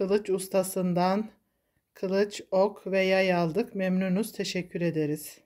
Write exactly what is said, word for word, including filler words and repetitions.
Kılıç Ustası'ndan kılıç, ok ve yay aldık. Memnunuz, teşekkür ederiz.